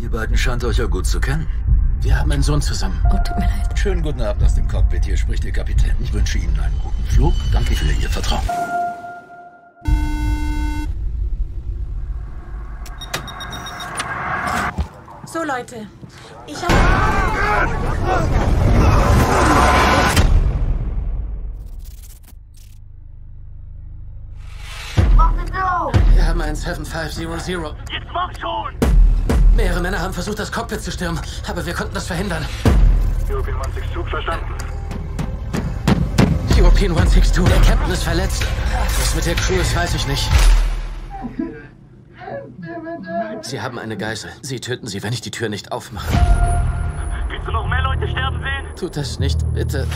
Ihr beiden scheint euch ja gut zu kennen. Wir haben einen Sohn zusammen. Oh, tut mir leid. Schönen guten Abend aus dem Cockpit. Hier spricht der Kapitän. Ich wünsche Ihnen einen guten Flug. Danke für Ihr Vertrauen. So, Leute. Ich habe... Wir haben einen 7500. Jetzt mach schon! Mehrere Männer haben versucht, das Cockpit zu stürmen, aber wir konnten das verhindern. European 162, verstanden. European 162, der Captain ist verletzt. Was mit der Crew ist, weiß ich nicht. Sie haben eine Geisel. Sie töten sie, wenn ich die Tür nicht aufmache. Willst du noch mehr Leute sterben sehen? Tut das nicht, bitte.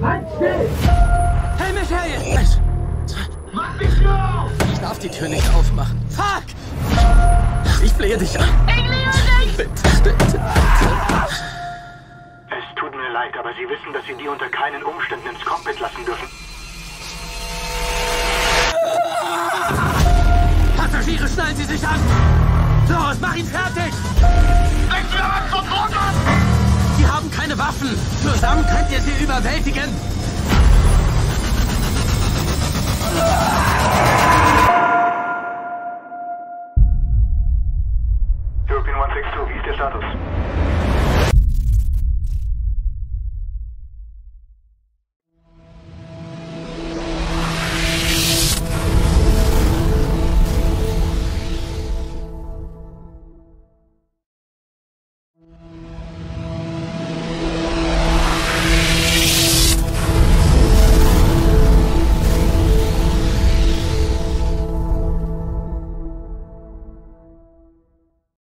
Hey, Michael! Was? Ich darf die Tür nicht aufmachen. Fuck! Ich flehe dich an. Bitte, bitte, bitte. Es tut mir leid, aber Sie wissen, dass Sie die unter keinen Umständen ins Cockpit lassen dürfen. Passagiere, schnallen Sie sich an! Los, mach ihn fertig! Sie haben keine Waffen! Zusammen könnt ihr sie überwältigen! European 162, wie ist der Status?